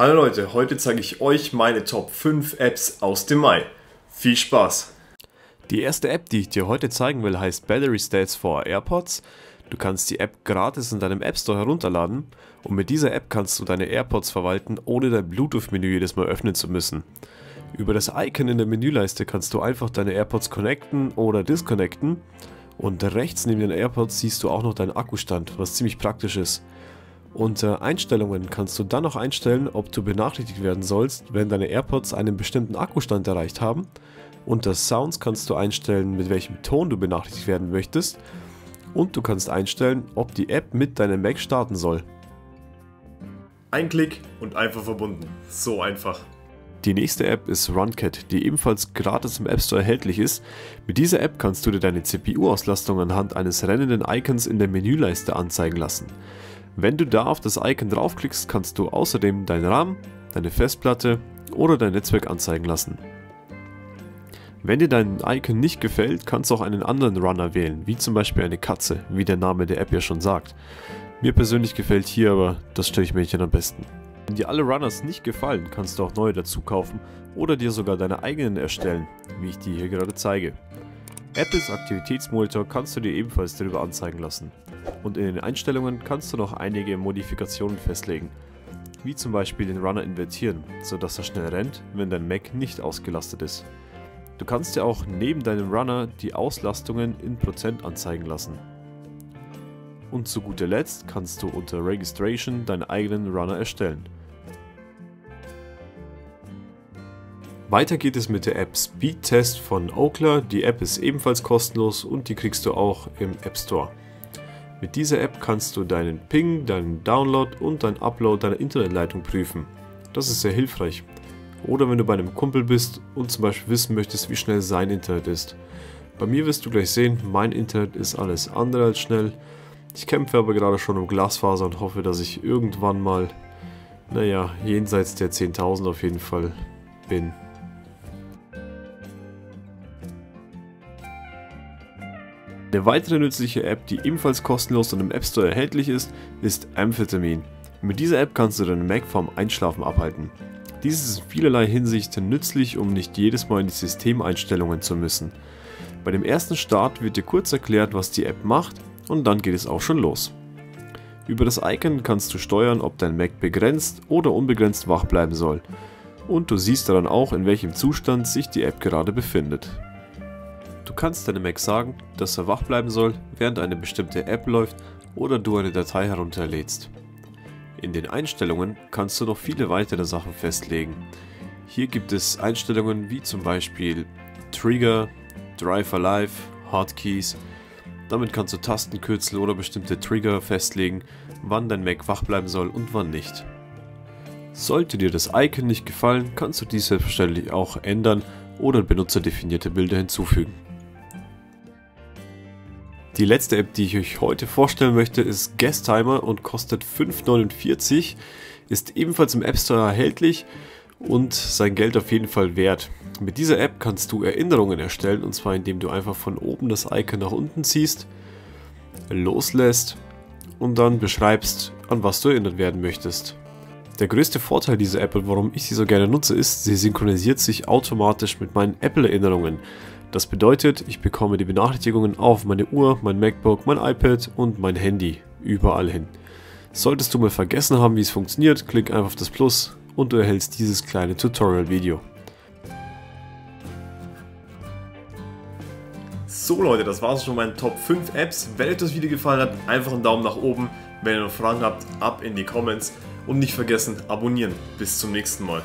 Hallo Leute, heute zeige ich euch meine Top 5 Apps aus dem Mai. Viel Spaß! Die erste App, die ich dir heute zeigen will, heißt Battery Stats for AirPods. Du kannst die App gratis in deinem App Store herunterladen und mit dieser App kannst du deine AirPods verwalten, ohne dein Bluetooth-Menü jedes Mal öffnen zu müssen. Über das Icon in der Menüleiste kannst du einfach deine AirPods connecten oder disconnecten und rechts neben den AirPods siehst du auch noch deinen Akkustand, was ziemlich praktisch ist. Unter Einstellungen kannst du dann noch einstellen, ob du benachrichtigt werden sollst, wenn deine AirPods einen bestimmten Akkustand erreicht haben. Unter Sounds kannst du einstellen, mit welchem Ton du benachrichtigt werden möchtest. Und du kannst einstellen, ob die App mit deinem Mac starten soll. Ein Klick und einfach verbunden. So einfach. Die nächste App ist RunCat, die ebenfalls gratis im App Store erhältlich ist. Mit dieser App kannst du dir deine CPU-Auslastung anhand eines rennenden Icons in der Menüleiste anzeigen lassen. Wenn du da auf das Icon draufklickst, kannst du außerdem deinen RAM, deine Festplatte oder dein Netzwerk anzeigen lassen. Wenn dir dein Icon nicht gefällt, kannst du auch einen anderen Runner wählen, wie zum Beispiel eine Katze, wie der Name der App ja schon sagt. Mir persönlich gefällt hier aber das Strichmännchen am besten. Wenn dir alle Runners nicht gefallen, kannst du auch neue dazu kaufen oder dir sogar deine eigenen erstellen, wie ich die hier gerade zeige. Apples Aktivitätsmonitor kannst du dir ebenfalls darüber anzeigen lassen und in den Einstellungen kannst du noch einige Modifikationen festlegen, wie zum Beispiel den Runner invertieren, sodass er schnell rennt, wenn dein Mac nicht ausgelastet ist. Du kannst dir auch neben deinem Runner die Auslastungen in Prozent anzeigen lassen. Und zu guter Letzt kannst du unter Registration deinen eigenen Runner erstellen. Weiter geht es mit der App Speedtest von Ookla. Die App ist ebenfalls kostenlos und die kriegst du auch im App Store. Mit dieser App kannst du deinen Ping, deinen Download und deinen Upload deiner Internetleitung prüfen. Das ist sehr hilfreich. Oder wenn du bei einem Kumpel bist und zum Beispiel wissen möchtest, wie schnell sein Internet ist. Bei mir wirst du gleich sehen, mein Internet ist alles andere als schnell. Ich kämpfe aber gerade schon um Glasfaser und hoffe, dass ich irgendwann mal, naja, jenseits der 10.000 auf jeden Fall bin. Eine weitere nützliche App, die ebenfalls kostenlos und im App Store erhältlich ist, ist Amphetamine. Mit dieser App kannst du deinen Mac vom Einschlafen abhalten. Dies ist in vielerlei Hinsicht nützlich, um nicht jedes Mal in die Systemeinstellungen zu müssen. Bei dem ersten Start wird dir kurz erklärt, was die App macht und dann geht es auch schon los. Über das Icon kannst du steuern, ob dein Mac begrenzt oder unbegrenzt wach bleiben soll. Und du siehst daran auch, in welchem Zustand sich die App gerade befindet. Du kannst deinem Mac sagen, dass er wach bleiben soll, während eine bestimmte App läuft oder du eine Datei herunterlädst. In den Einstellungen kannst du noch viele weitere Sachen festlegen. Hier gibt es Einstellungen wie zum Beispiel Trigger, Drive Alive, Hotkeys. Damit kannst du Tastenkürzel oder bestimmte Trigger festlegen, wann dein Mac wach bleiben soll und wann nicht. Sollte dir das Icon nicht gefallen, kannst du dies selbstverständlich auch ändern oder benutzerdefinierte Bilder hinzufügen. Die letzte App, die ich euch heute vorstellen möchte, ist Gestimer und kostet 5,49 €, ist ebenfalls im App Store erhältlich und sein Geld auf jeden Fall wert. Mit dieser App kannst du Erinnerungen erstellen und zwar indem du einfach von oben das Icon nach unten ziehst, loslässt und dann beschreibst, an was du erinnert werden möchtest. Der größte Vorteil dieser App und warum ich sie so gerne nutze ist, sie synchronisiert sich automatisch mit meinen Apple-Erinnerungen. Das bedeutet, ich bekomme die Benachrichtigungen auf meine Uhr, mein MacBook, mein iPad und mein Handy, überall hin. Solltest du mal vergessen haben, wie es funktioniert, klick einfach auf das Plus und du erhältst dieses kleine Tutorial-Video. So Leute, das war's schon mit meinen Top 5 Apps. Wenn euch das Video gefallen hat, einfach einen Daumen nach oben. Wenn ihr noch Fragen habt, ab in die Comments und nicht vergessen, abonnieren. Bis zum nächsten Mal.